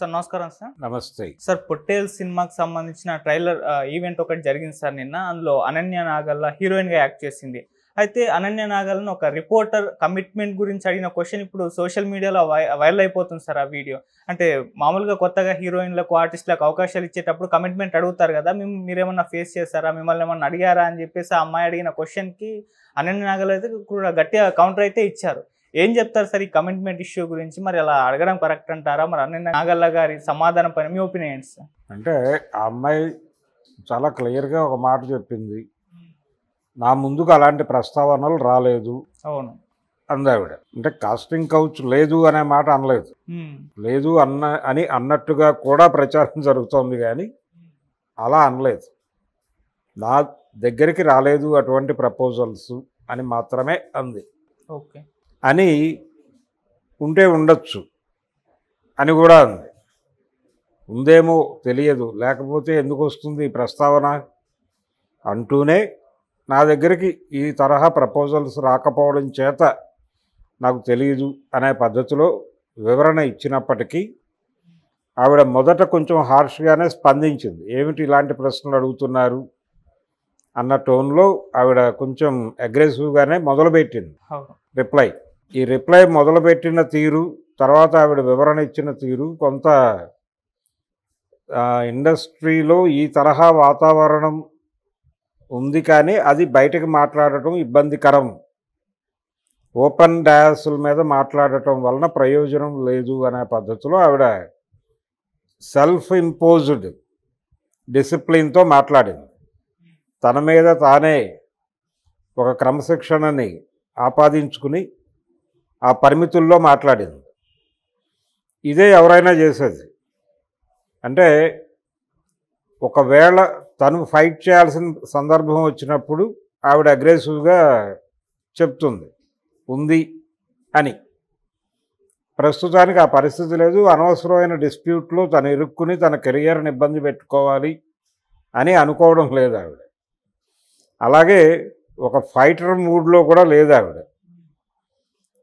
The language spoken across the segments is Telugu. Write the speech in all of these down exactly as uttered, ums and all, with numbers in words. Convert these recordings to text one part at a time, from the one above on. సార్ నమస్కారం సార్. నమస్తే సార్. పొట్టేల్ సినిమాకి సంబంధించిన ట్రైలర్ ఈవెంట్ ఒకటి జరిగింది సార్ నిన్న. అందులో అనన్య నాగల్ల హీరోయిన్ గా యాక్ట్ చేసింది. అయితే అనన్య నాగల్ని ఒక రిపోర్టర్ కమిట్మెంట్ గురించి అడిగిన క్వశ్చన్ ఇప్పుడు సోషల్ మీడియాలో వైరల్ అయిపోతుంది సార్. ఆ వీడియో అంటే మామూలుగా కొత్తగా హీరోయిన్లకు ఆర్టిస్టులకు అవకాశాలు ఇచ్చేటప్పుడు కమిట్మెంట్ అడుగుతారు కదా, మేము మీరేమన్నా ఫేస్ చేస్తారా, మిమ్మల్ని ఏమన్నా అడిగారా అని చెప్పేసి ఆ అమ్మాయి అడిగిన క్వశ్చన్కి అనన్య నాగల్ అయితే కూడా గట్టిగా కౌంటర్ అయితే ఇచ్చారు. ఏం చెప్తారు సార్ ఈ కమిట్మెంట్ ఇష్యూ గురించి? మరి అలా అడగడం కరెక్ట్ అంటారా? మరి అనన్య నాగల్ల గారి సమాధానం పైన మీ ఒపీనియన్ ఏంటి సార్? అంటే ఆ అమ్మాయి చాలా క్లియర్గా ఒక మాట చెప్పింది, నా ముందుకు అలాంటి ప్రస్తావనలు రాలేదు అవును అందావిడ. అంటే కాస్టింగ్ కౌచ్ లేదు అనే మాట అనలేదు, లేదు అన్న అని అన్నట్టుగా కూడా ప్రచారం జరుగుతోంది కానీ అలా అనలేదు. నా దగ్గరికి రాలేదు అటువంటి ప్రపోజల్స్ అని మాత్రమే అంది. ఓకే అని ఉంటే ఉండొచ్చు అని కూడా అంది. ఉందేమో తెలియదు, లేకపోతే ఎందుకు వస్తుంది ఈ ప్రస్తావన అంటూనే నా దగ్గరికి ఈ తరహా ప్రపోజల్స్ రాకపోవడం చేత నాకు తెలియదు అనే పద్ధతిలో వివరణ ఇచ్చినప్పటికీ ఆవిడ మొదట కొంచెం హార్ష్గానే స్పందించింది. ఏమిటి ఇలాంటి ప్రశ్నలు అడుగుతున్నారు అన్న టోన్లో ఆవిడ కొంచెం అగ్రెసివ్గానే మొదలుపెట్టింది రిప్లై. ఈ రిప్లై మొదలుపెట్టిన తీరు, తర్వాత ఆవిడ వివరణ ఇచ్చిన తీరు కొంత ఇండస్ట్రీలో ఈ తరహా వాతావరణం ఉంది కానీ అది బయటకు మాట్లాడటం ఇబ్బందికరం, ఓపెన్ డయాసుల మీద మాట్లాడటం వలన ప్రయోజనం లేదు అనే పద్ధతిలో ఆవిడ సెల్ఫ్ ఇంపోజ్డ్ డిసిప్లిన్తో మాట్లాడింది. తన మీద తానే ఒక క్రమశిక్షణని ఆపాదించుకుని ఆ పరిమితుల్లో మాట్లాడింది. ఇదే ఎవరైనా చేసేది. అంటే ఒకవేళ తను ఫైట్ చేయాల్సిన సందర్భం వచ్చినప్పుడు ఆవిడ అగ్రెసివ్గా చెప్తుంది ఉంది అని. ప్రస్తుతానికి ఆ పరిస్థితి లేదు, అనవసరమైన డిస్ప్యూట్లో తను ఇరుక్కుని తన కెరియర్ని ఇబ్బంది పెట్టుకోవాలి అని అనుకోవడం లేదు ఆవిడ. అలాగే ఒక ఫైటర్ మూడ్లో కూడా లేదు ఆవిడ.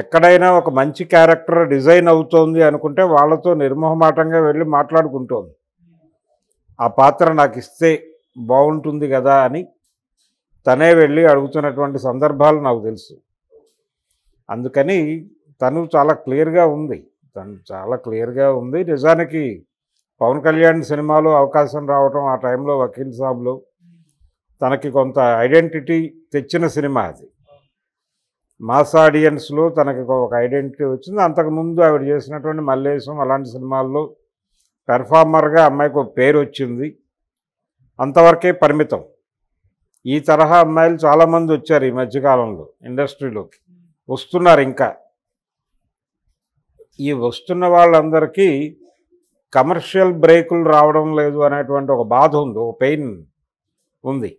ఎక్కడైనా ఒక మంచి క్యారెక్టర్ డిజైన్ అవుతోంది అనుకుంటే వాళ్ళతో నిర్మోహమాటంగా వెళ్ళి మాట్లాడుకుంటోంది, ఆ పాత్ర నాకు ఇస్తే బాగుంటుంది కదా అని తనే వెళ్ళి అడుగుతున్నటువంటి సందర్భాలు నాకు తెలుసు. అందుకని తను చాలా క్లియర్గా ఉంది తను చాలా క్లియర్గా ఉంది నిజానికి పవన్ కళ్యాణ్ సినిమాలో అవకాశం రావటం, ఆ టైంలో వకీల్ సాబ్లో తనకి కొంత ఐడెంటిటీ తెచ్చిన సినిమా అది. మాస్ ఆడియన్స్లో తనకి ఒక ఐడెంటిటీ వచ్చింది. అంతకుముందు ఆవిడ చేసినటువంటి మల్లేశం అలాంటి సినిమాల్లో పెర్ఫార్మర్గా అమ్మాయికి ఒక పేరు వచ్చింది, అంతవరకే పరిమితం. ఈ తరహా అమ్మాయిలు చాలామంది వచ్చారు ఈ మధ్యకాలంలో ఇండస్ట్రీలోకి, వస్తున్నారు ఇంకా. ఈ వస్తున్న వాళ్ళందరికీ కమర్షియల్ బ్రేకులు రావడం లేదు అనేటువంటి ఒక బాధ ఉంది, ఒక పెయిన్ ఉంది.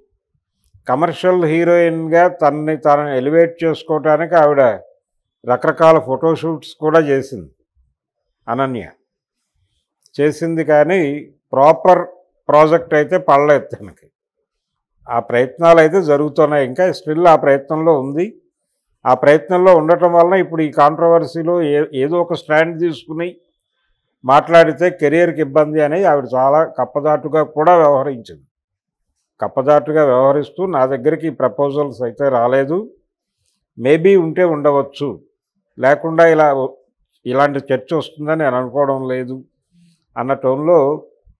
కమర్షియల్ హీరోయిన్గా తనని తను ఎలివేట్ చేసుకోవటానికి ఆవిడ రకరకాల ఫోటోషూట్స్ కూడా చేసింది అనన్య చేసింది. కానీ ప్రాపర్ ప్రాజెక్ట్ అయితే పడలేదు తనకి. ఆ ప్రయత్నాలు అయితే జరుగుతున్నాయి ఇంకా, స్టిల్ ఆ ప్రయత్నంలో ఉంది. ఆ ప్రయత్నంలో ఉండటం వలన ఇప్పుడు ఈ కాంట్రవర్సీలో ఏ ఏదో ఒక స్టాండ్ తీసుకుని మాట్లాడితే కెరియర్కి ఇబ్బంది అని ఆవిడ చాలా కప్పదాటుగా కూడా వ్యవహరించింది. కప్పదాటుగా వ్యవహరిస్తూ నా దగ్గరికి ప్రపోజల్స్ అయితే రాలేదు, మేబీ ఉంటే ఉండవచ్చు, లేకుండా ఇలా ఇలాంటి చర్చ వస్తుందని నేను అనుకోవడం లేదు అన్న టోన్లో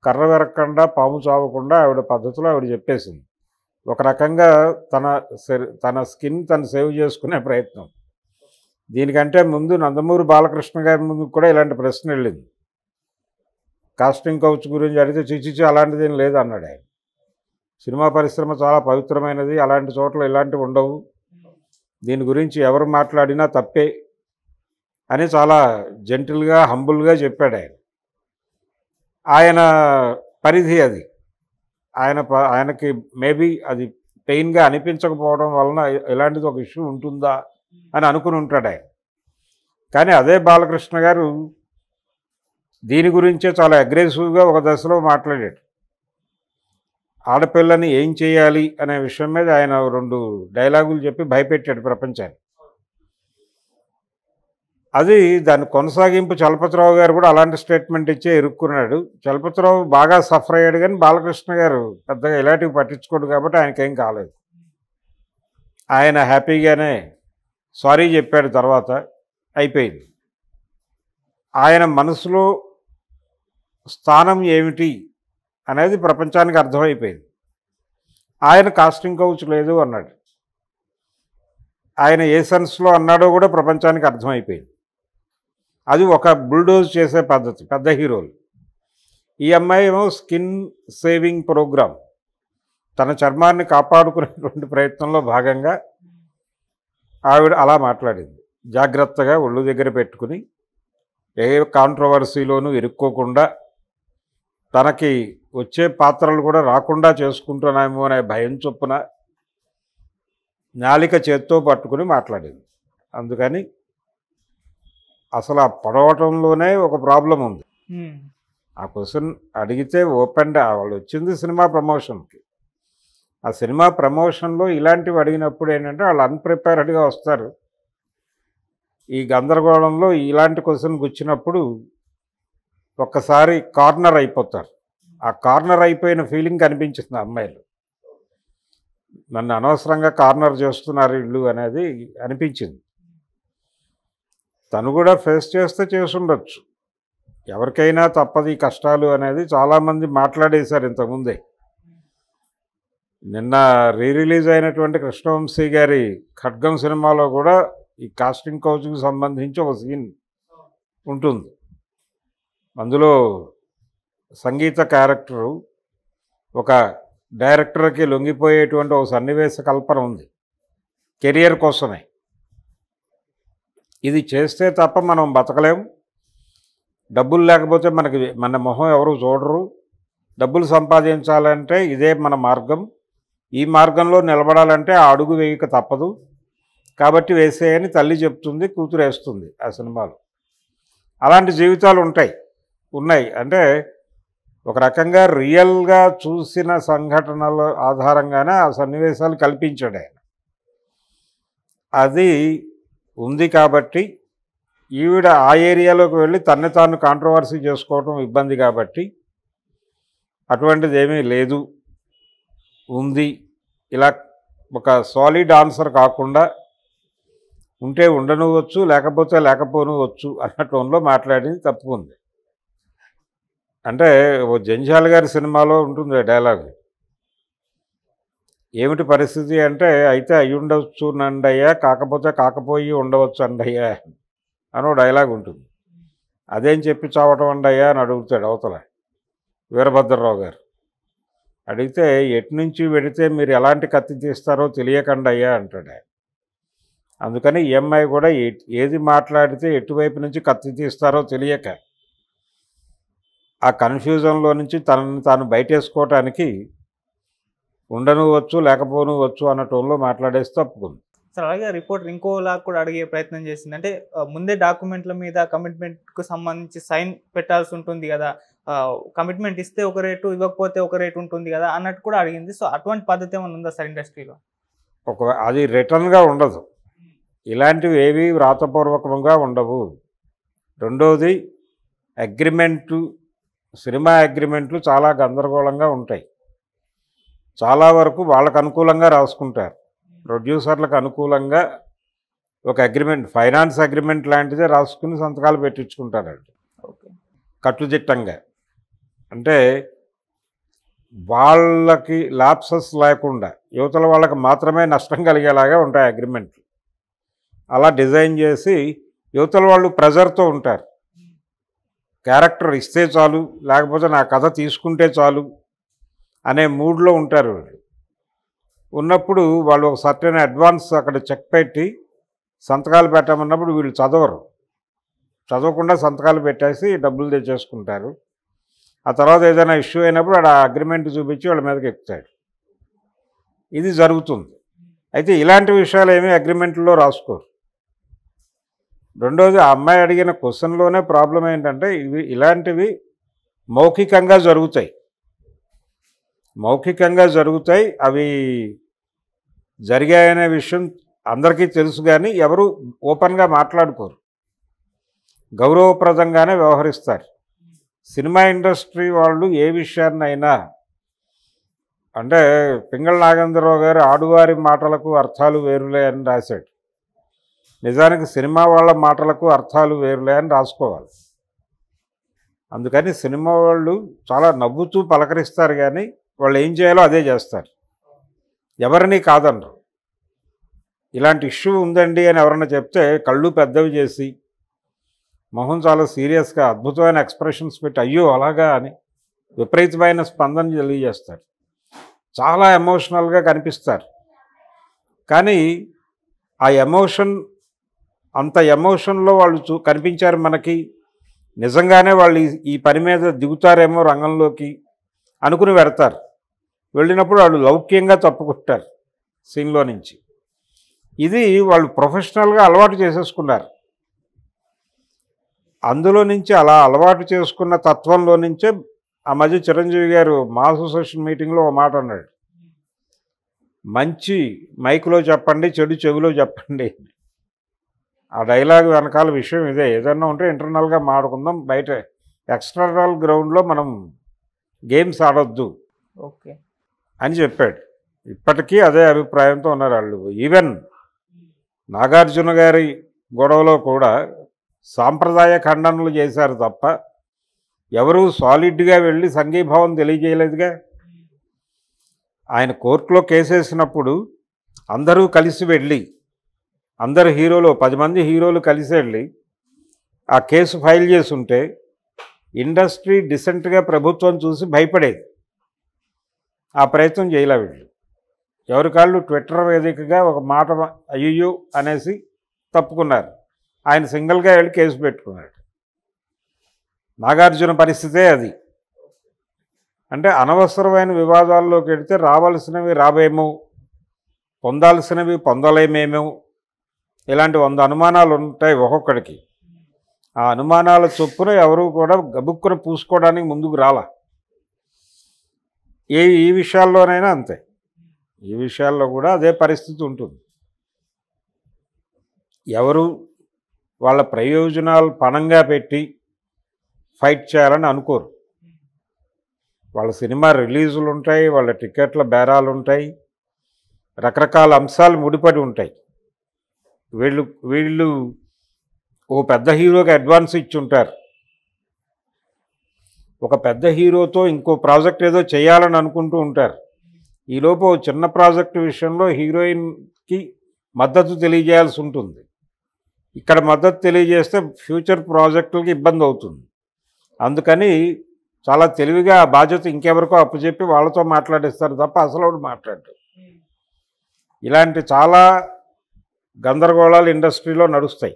కర్ర వెరక్కుండా పాము చావకుండా ఆవిడ పద్ధతిలో ఆవిడ చెప్పేసింది. ఒక రకంగా తన తన స్కిన్ తను సేవ్ చేసుకునే ప్రయత్నం. దీనికంటే ముందు నందమూరి బాలకృష్ణ గారి ముందు కూడా ఇలాంటి ప్రశ్న వెళ్ళింది, కాస్టింగ్ కౌచ్ గురించి అడిగితే చిచిచి అలాంటిది ఏం లేదు అన్నాడు ఆయన. సినిమా పరిశ్రమ చాలా పవిత్రమైనది, అలాంటి చోట్ల ఇలాంటివి ఉండవు, దీని గురించి ఎవరు మాట్లాడినా తప్పే అని చాలా జెంటిల్గా హంబుల్గా చెప్పాడు ఆయన. ఆయన పరిధి అది. ఆయన ఆయనకి మేబీ అది పెయిన్గా అనిపించకపోవడం వలన ఇలాంటిది ఒక ఇష్యూ ఉంటుందా అని అనుకుని ఉంటాడు ఆయన. కానీ అదే బాలకృష్ణ గారు దీని గురించే చాలా అగ్రెసివ్గా ఒక దశలో మాట్లాడాడు. ఆడపిల్లని ఏం చేయాలి అనే విషయం మీద ఆయన రెండు డైలాగులు చెప్పి భయపెట్టాడు ప్రపంచాన్ని. అది దాని కొనసాగింపు చలపతిరావు గారు కూడా అలాంటి స్టేట్మెంట్ ఇచ్చే ఇరుక్కున్నాడు. చలపతిరావు బాగా సఫర్ అయ్యాడు, కానీ బాలకృష్ణ గారు పెద్దగా ఇలాంటివి పట్టించుకోడు కాబట్టి ఆయనకేం కాలేదు. ఆయన హ్యాపీగానే సారీ చెప్పాడు, తర్వాత అయిపోయింది. ఆయన మనసులో స్థానం ఏమిటి అనేది ప్రపంచానికి అర్థమైపోయింది. ఆయన కాస్టింగ్ కౌచ్ లేదు అన్నాడు. ఆయన ఏ సెన్స్లో అన్నాడో కూడా ప్రపంచానికి అర్థమైపోయింది. అది ఒక బుల్డోజ్ చేసే పద్ధతి పెద్ద హీరోలు. ఈ అమ్మాయి ఏమో స్కిన్ సేవింగ్ ప్రోగ్రామ్, తన చర్మాన్ని కాపాడుకునేటువంటి ప్రయత్నంలో భాగంగా ఆవిడ అలా మాట్లాడింది. జాగ్రత్తగా ఒళ్ళు దగ్గర పెట్టుకుని ఏ కాంట్రవర్సీలోనూ ఇరుక్కోకుండా, తనకి వచ్చే పాత్రలు కూడా రాకుండా చేసుకుంటున్నామో అనే భయం చొప్పున నాలిక చేత్తో పట్టుకుని మాట్లాడింది. అందుకని అసలు ఆ పడవటంలోనే ఒక ప్రాబ్లం ఉంది. ఆ క్వశ్చన్ అడిగితే ఓపెన్ వాళ్ళు వచ్చింది సినిమా ప్రమోషన్కి. ఆ సినిమా ప్రమోషన్లో ఇలాంటివి అడిగినప్పుడు ఏంటంటే వాళ్ళు అన్ప్రిపేర్డ్గా వస్తారు. ఈ గందరగోళంలో ఇలాంటి క్వశ్చన్కి వచ్చినప్పుడు ఒక్కసారి కార్నర్ అయిపోతారు. ఆ కార్నర్ అయిపోయిన ఫీలింగ్ కనిపించింది అమ్మాయిలు. నన్ను అనవసరంగా కార్నర్ చేస్తున్నారు ఇల్లు అనేది అనిపించింది. తను కూడా ఫేస్ చేస్తే చేసుండొచ్చు. ఎవరికైనా తప్పది కష్టాలు అనేది చాలామంది మాట్లాడేశారు ఇంతకుముందే. నిన్న రీ రిలీజ్ అయినటువంటి కృష్ణవంశీ గారి ఖడ్గం సినిమాలో కూడా ఈ కాస్టింగ్ కౌచ్కి సంబంధించి ఒక సీన్ ఉంటుంది. అందులో సంగీత క్యారెక్టరు ఒక డైరెక్టర్కి లొంగిపోయేటువంటి ఒక సన్నివేశ కల్పన ఉంది కెరియర్ కోసమే. ఇది చేస్తే తప్ప మనం బతకలేము. డబ్బులు లేకపోతే మనకి మన మొహం ఎవరు చూడరు. డబ్బులు సంపాదించాలంటే ఇదే మన మార్గం. ఈ మార్గంలో నిలబడాలంటే ఆ అడుగు వేయక తప్పదు. కాబట్టి వేసేయని తల్లి చెప్తుంది, కూతురు వేస్తుంది ఆ సినిమాలో. అలాంటి జీవితాలు ఉంటాయి ఉన్నాయి అంటే ఒక రకంగా రియల్గా చూసిన సంఘటనల ఆధారంగానే ఆ సన్నివేశాలు కల్పించాడు ఆయన. అది ఉంది కాబట్టి ఈవిడ ఆ ఏరియాలోకి వెళ్ళి తన్ను తాను కాంట్రవర్సీ చేసుకోవటం ఇబ్బంది కాబట్టి అటువంటిది ఏమీ లేదు ఉంది. ఇలా ఒక సాలిడ్ ఆన్సర్ కాకుండా ఉంటే ఉండనువచ్చు, లేకపోతే లేకపోనువచ్చు అన్న టోన్లో మాట్లాడింది తప్పుకుంది. అంటే ఓ జంజాల గారి సినిమాలో ఉంటుంది డైలాగ్, ఏమిటి పరిస్థితి అంటే అయితే అయి ఉండవచ్చు నండయ్యా, కాకపోతే కాకపోయి ఉండవచ్చు అండయ్యా అని డైలాగ్ ఉంటుంది. అదేం చెప్పి చావటం అండయ్యా అని అడుగుతాడు అవతల వీరభద్రరావు గారు. అడిగితే ఎటు నుంచి వెడితే మీరు ఎలాంటి కత్తి తీస్తారో తెలియకండి అయ్యా అంటాడు. అందుకని ఈ అమ్మాయి కూడా ఏది మాట్లాడితే ఎటువైపు నుంచి కత్తి తీస్తారో తెలియక ఆ కన్ఫ్యూజన్లో నుంచి తనని తాను బయటేసుకోవటానికి ఉండనువచ్చు లేకపోనువచ్చు అన్న టోన్లో మాట్లాడేసి తప్పుకుంది. సార్ అలాగే రిపోర్టర్ ఇంకోలా కూడా అడిగే ప్రయత్నం చేసింది. అంటే ముందే డాక్యుమెంట్ల మీద కమిట్మెంట్కు సంబంధించి సైన్ పెట్టాల్సి ఉంటుంది కదా, కమిట్మెంట్ ఇస్తే ఒక రేటు ఇవ్వకపోతే ఒక రేటు ఉంటుంది కదా అన్నట్టు కూడా అడిగింది. సో అటువంటి పద్ధతి ఏమైనా ఉందా సార్ ఇండస్ట్రీలో? ఒక అది రిటర్న్గా ఉండదు. ఇలాంటివి ఏవి వ్రాతపూర్వకంగా ఉండవు. రెండోది అగ్రిమెంటు, సినిమా అగ్రిమెంట్లు చాలా గందరగోళంగా ఉంటాయి. చాలా వరకు వాళ్ళకు అనుకూలంగా రాసుకుంటారు. ప్రొడ్యూసర్లకు అనుకూలంగా ఒక అగ్రిమెంట్, ఫైనాన్స్ అగ్రిమెంట్ లాంటిదే రాసుకుని సంతకాలు పెట్టించుకుంటారండి కట్టుదిట్టంగా. అంటే వాళ్ళకి లాప్సెస్ లేకుండా యువతల వాళ్ళకి మాత్రమే నష్టం కలిగేలాగా ఉంటాయి అగ్రిమెంట్లు. అలా డిజైన్ చేసి యువతల వాళ్ళు ప్రెజర్తో ఉంటారు. క్యారెక్టర్ ఇస్తే చాలు, లేకపోతే నా కథ తీసుకుంటే చాలు అనే మూడ్లో ఉంటారు. ఉన్నప్పుడు వాళ్ళు ఒక సర్టెన్ అడ్వాన్స్ అక్కడ చెక్ పెట్టి సంతకాలు పెట్టమన్నప్పుడు వీళ్ళు చదవరు. చదవకుండా సంతకాలు పెట్టేసి డబ్బులు తెచ్చేసుకుంటారు. ఆ తర్వాత ఏదైనా ఇష్యూ అయినప్పుడు ఆ అగ్రిమెంట్ చూపించి వాళ్ళ మీదకి ఎక్కుతాడు. ఇది జరుగుతుంది. అయితే ఇలాంటి విషయాలు ఏమీ అగ్రిమెంట్లో రాసుకోరు. రెండోది, ఆ అమ్మాయి అడిగిన క్వశ్చన్లోనే ప్రాబ్లం ఏంటంటే ఇవి ఇలాంటివి మౌఖికంగా జరుగుతాయి మౌఖికంగా జరుగుతాయి అవి జరిగాయనే విషయం అందరికీ తెలుసు, కానీ ఎవరు ఓపెన్గా మాట్లాడుకోరు, గౌరవప్రదంగానే వ్యవహరిస్తారు. సినిమా ఇండస్ట్రీ వాళ్ళు ఏ విషయాన్నైనా, అంటే పింగళ నాగేంద్రరావు గారు ఆడువారి మాటలకు అర్థాలు వేరులే అని రాశాడు. నిజానికి సినిమా వాళ్ళ మాటలకు అర్థాలు వేరులే అని రాసుకోవాలి. అందుకని సినిమా వాళ్ళు చాలా నవ్వుతూ పలకరిస్తారు, కానీ వాళ్ళు ఏం చేయాలో అదే చేస్తారు, ఎవరిని కాదనరు. ఇలాంటి ఇష్యూ ఉందండి అని ఎవరన్నా చెప్తే కళ్ళు పెద్దవి చేసి మొహం చాలా సీరియస్గా అద్భుతమైన ఎక్స్ప్రెషన్స్ పెట్టి అయ్యో అలాగా అని విపరీతమైన స్పందన తెలియజేస్తారు, చాలా ఎమోషనల్గా కనిపిస్తారు. కానీ ఆ ఎమోషన్ అంత ఎమోషన్లో వాళ్ళు చూ కనిపించారు మనకి, నిజంగానే వాళ్ళు ఈ పని మీద దిగుతారేమో రంగంలోకి అనుకుని వెడతారు. వెళ్ళినప్పుడు వాళ్ళు లౌక్యంగా తప్పుకుంటారు సీన్లో నుంచి. ఇది వాళ్ళు ప్రొఫెషనల్గా అలవాటు చేసేసుకున్నారు. అందులో నుంచి అలా అలవాటు చేసుకున్న తత్వంలో నుంచే ఆ మధ్య చిరంజీవి గారు మా అసోసియేషన్ మీటింగ్లో ఒక మాట అన్నాడు, మంచి మైక్లో చెప్పండి, చెడు చెవిలో చెప్పండి. ఆ డైలాగ్ వెనకాల విషయం ఇదే, ఏదన్నా ఉంటే ఇంటర్నల్గా మాడుకుందాం, బయట ఎక్స్టర్నల్ గ్రౌండ్లో మనం గేమ్స్ ఆడొద్దు ఓకే అని చెప్పాడు. ఇప్పటికీ అదే అభిప్రాయంతో ఉన్నారు వాళ్ళు. ఈవెన్ నాగార్జున గారి గొడవలో కూడా సాంప్రదాయ ఖండనలు చేశారు తప్ప ఎవరూ సాలిడ్గా వెళ్ళి సంఘీభావం తెలియజేయలేదుగా. ఆయన కోర్టులో కేసేసినప్పుడు అందరూ కలిసి వెళ్ళి, అందరు హీరోలు పది మంది హీరోలు కలిసి వెళ్ళి ఆ కేసు ఫైల్ చేసి ఉంటే ఇండస్ట్రీ డిసెంట్గా ప్రభుత్వం చూసి భయపడేది. ఆ ప్రయత్నం చేయలే వీళ్ళు. ఎవరి కాళ్ళు ట్విట్టర్ వేదికగా ఒక మాట అయ్యో అనేసి తప్పుకున్నారు. ఆయన సింగిల్గా వెళ్ళి కేసు పెట్టుకున్నాడు. నాగార్జున పరిస్థితే అది. అంటే అనవసరమైన వివాదాల్లోకి వెళితే రావాల్సినవి రావేమో, పొందాల్సినవి పొందలేమేమో, ఇలాంటి వంద అనుమానాలు ఉంటాయి ఒక్కొక్కడికి. ఆ అనుమానాల చొప్పున ఎవరు కూడా గబుక్కున పూసుకోవడానికి ముందుకు రాలా. ఏ ఈ విషయాల్లోనైనా అంతే, ఈ విషయాల్లో కూడా అదే పరిస్థితి ఉంటుంది. ఎవరు వాళ్ళ ప్రయోజనాలు పణంగా పెట్టి ఫైట్ చేయాలని అనుకోరు. వాళ్ళ సినిమా రిలీజులు ఉంటాయి, వాళ్ళ టికెట్ల బేరాలు ఉంటాయి, రకరకాల అంశాలు ముడిపడి ఉంటాయి. వీళ్ళు వీళ్ళు ఓ పెద్ద హీరోకి అడ్వాన్స్ ఇచ్చి ఉంటారు, ఒక పెద్ద హీరోతో ఇంకో ప్రాజెక్ట్ ఏదో చేయాలని అనుకుంటూ ఉంటారు. ఈలోపు చిన్న ప్రాజెక్టు విషయంలో హీరోయిన్కి మద్దతు తెలియజేయాల్సి ఉంటుంది. ఇక్కడ మద్దతు తెలియజేస్తే ఫ్యూచర్ ప్రాజెక్టులకి ఇబ్బంది అవుతుంది. అందుకని చాలా తెలివిగా ఆ బాధ్యత ఇంకెవరికో అప్పచెప్పి వాళ్ళతో మాట్లాడిస్తారు తప్ప అసలు వాడు మాట్లాడరు. ఇలాంటి చాలా గందరగోళాలు ఇండస్ట్రీలో నడుస్తాయి.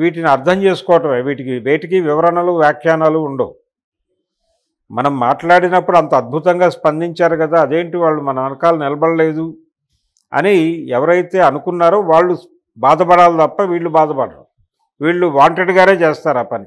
వీటిని అర్థం చేసుకోవటమే, వీటికి వేటికి వివరణలు వ్యాఖ్యానాలు ఉండవు. మనం మాట్లాడినప్పుడు అంత అద్భుతంగా స్పందించారు కదా, అదేంటి వాళ్ళు మన వెనకాల నిలబడలేదు అని ఎవరైతే అనుకున్నారో వాళ్ళు బాధపడాలి తప్ప వీళ్ళు బాధపడరు. వీళ్ళు వాంటెడ్గానే చేస్తారు ఆ పని.